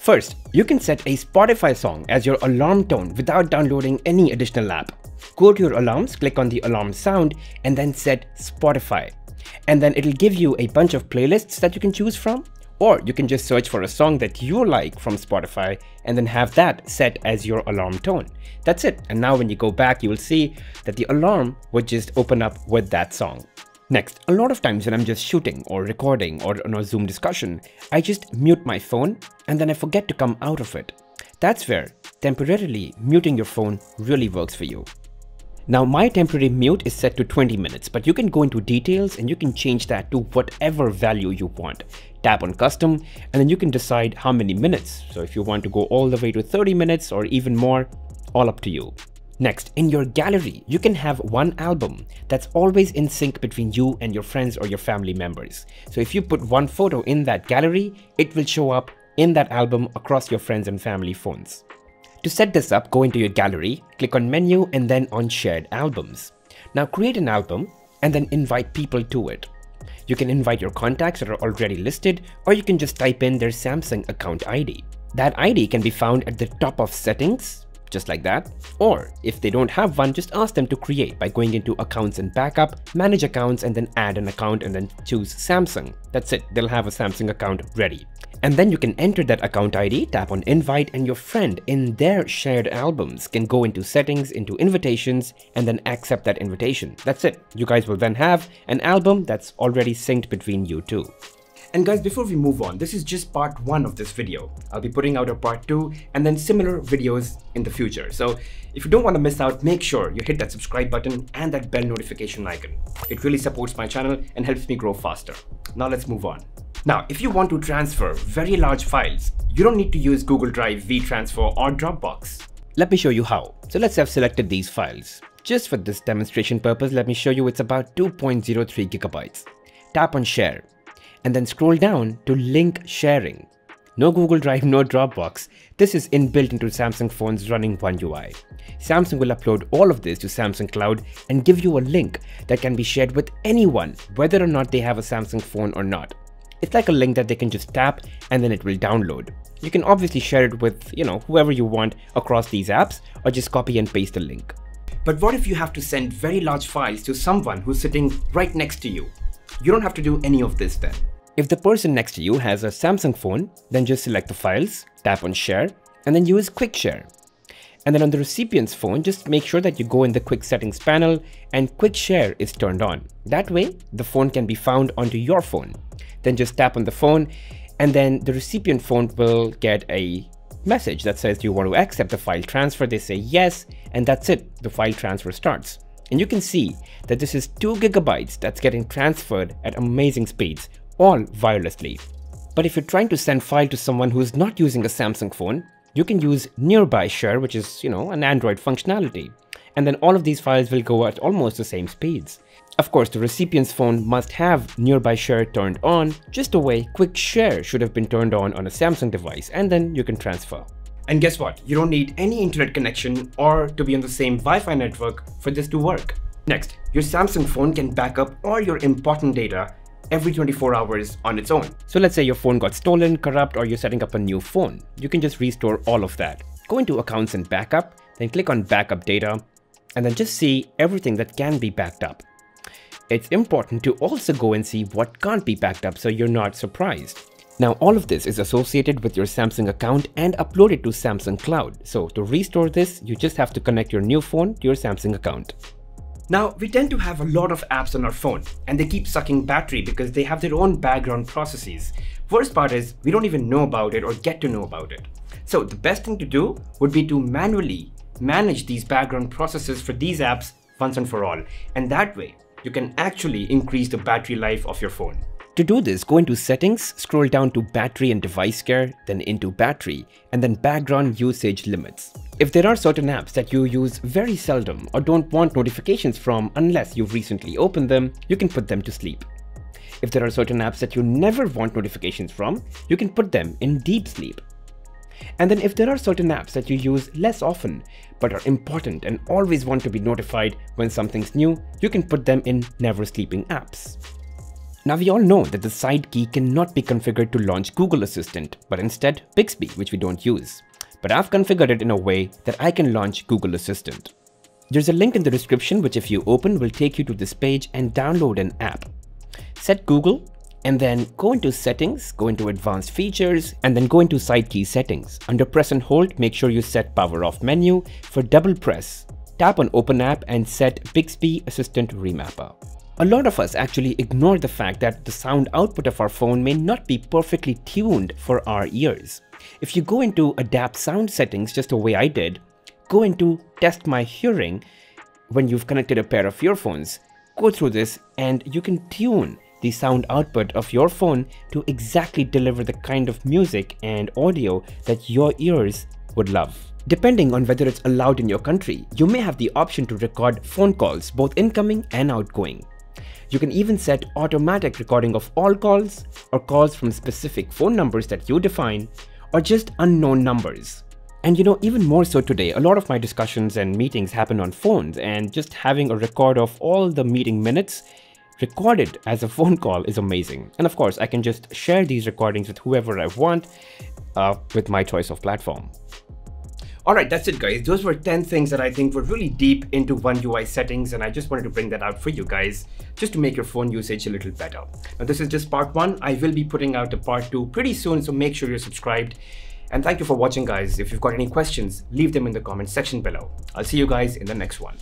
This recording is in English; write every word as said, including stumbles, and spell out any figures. First, you can set a Spotify song as your alarm tone without downloading any additional app. Go to your alarms, click on the alarm sound, and then set Spotify. And then it'll give you a bunch of playlists that you can choose from, or you can just search for a song that you like from Spotify and then have that set as your alarm tone. That's it. And now when you go back, you will see that the alarm would just open up with that song. Next, a lot of times when I'm just shooting or recording or on a Zoom discussion, I just mute my phone and then I forget to come out of it. That's where temporarily muting your phone really works for you. Now my temporary mute is set to twenty minutes, but you can go into details and you can change that to whatever value you want. Tap on custom and then you can decide how many minutes. So if you want to go all the way to thirty minutes or even more, all up to you. Next, in your gallery, you can have one album that's always in sync between you and your friends or your family members. So if you put one photo in that gallery, it will show up in that album across your friends and family phones. To set this up, go into your gallery, click on menu and then on shared albums. Now create an album and then invite people to it. You can invite your contacts that are already listed, or you can just type in their Samsung account I D. That I D can be found at the top of settings, just like that. Or if they don't have one, just ask them to create by going into accounts and backup, manage accounts, and then add an account and then choose Samsung. That's it, they'll have a Samsung account ready. And then you can enter that account I D, tap on invite, and your friend in their shared albums can go into settings, into invitations, and then accept that invitation. That's it, you guys will then have an album that's already synced between you two. And guys, before we move on, this is just part one of this video. I'll be putting out a part two and then similar videos in the future. So if you don't want to miss out, make sure you hit that subscribe button and that bell notification icon. It really supports my channel and helps me grow faster. Now let's move on. Now, if you want to transfer very large files, you don't need to use Google Drive, WeTransfer, or Dropbox. Let me show you how. So let's have selected these files. Just for this demonstration purpose, let me show you it's about two point zero three gigabytes. Tap on share, and then scroll down to link sharing. No Google Drive, no Dropbox. This is inbuilt into Samsung phones running One U I. Samsung will upload all of this to Samsung Cloud and give you a link that can be shared with anyone, whether or not they have a Samsung phone or not. It's like a link that they can just tap and then it will download. You can obviously share it with, you know, whoever you want across these apps, or just copy and paste the link. But what if you have to send very large files to someone who's sitting right next to you? You don't have to do any of this then. If the person next to you has a Samsung phone, then just select the files, tap on share, and then use Quick Share. And then on the recipient's phone, just make sure that you go in the quick settings panel and Quick Share is turned on. That way, the phone can be found onto your phone. Then just tap on the phone and then the recipient phone will get a message that says, do you want to accept the file transfer? They say yes, and that's it, the file transfer starts. And you can see that this is two gigabytes that's getting transferred at amazing speeds, all wirelessly. But if you're trying to send file to someone who's not using a Samsung phone, you can use Nearby Share, which is, you know, an Android functionality. And then all of these files will go at almost the same speeds. Of course, the recipient's phone must have Nearby Share turned on, just the way Quick Share should have been turned on on a Samsung device, and then you can transfer. And guess what? You don't need any internet connection or to be on the same Wi-Fi network for this to work. Next, your Samsung phone can back up all your important data every twenty-four hours on its own. So let's say your phone got stolen, corrupt, or you're setting up a new phone. You can just restore all of that. Go into accounts and backup, then click on backup data, and then just see everything that can be backed up. It's important to also go and see what can't be backed up so you're not surprised. Now all of this is associated with your Samsung account and uploaded to Samsung Cloud. So to restore this, you just have to connect your new phone to your Samsung account. Now, we tend to have a lot of apps on our phone and they keep sucking battery because they have their own background processes. Worst part is we don't even know about it or get to know about it. So the best thing to do would be to manually manage these background processes for these apps once and for all. And that way you can actually increase the battery life of your phone. To do this, go into settings, scroll down to battery and device care, then into battery, and then background usage limits. If there are certain apps that you use very seldom or don't want notifications from unless you've recently opened them, you can put them to sleep. If there are certain apps that you never want notifications from, you can put them in deep sleep. And then if there are certain apps that you use less often but are important and always want to be notified when something's new, you can put them in never sleeping apps. Now we all know that the side key cannot be configured to launch Google Assistant, but instead Bixby, which we don't use. But I've configured it in a way that I can launch Google Assistant. There's a link in the description which if you open will take you to this page and download an app. Set Google and then go into settings, go into advanced features and then go into side key settings. Under press and hold, make sure you set power off menu. For double press, tap on open app and set Bixby Assistant Remapper. A lot of us actually ignore the fact that the sound output of our phone may not be perfectly tuned for our ears. If you go into Adapt Sound settings just the way I did, go into Test My Hearing when you've connected a pair of earphones, go through this and you can tune the sound output of your phone to exactly deliver the kind of music and audio that your ears would love. Depending on whether it's allowed in your country, you may have the option to record phone calls, both incoming and outgoing. You can even set automatic recording of all calls or calls from specific phone numbers that you define or just unknown numbers. And you know, even more so today, a lot of my discussions and meetings happen on phones, and just having a record of all the meeting minutes recorded as a phone call is amazing. And of course, I can just share these recordings with whoever I want uh, with my choice of platform. Alright, that's it guys. Those were ten things that I think were really deep into One U I settings, and I just wanted to bring that out for you guys just to make your phone usage a little better. Now this is just part one. I will be putting out a part two pretty soon, so make sure you're subscribed. And thank you for watching guys. If you've got any questions, leave them in the comment section below. I'll see you guys in the next one.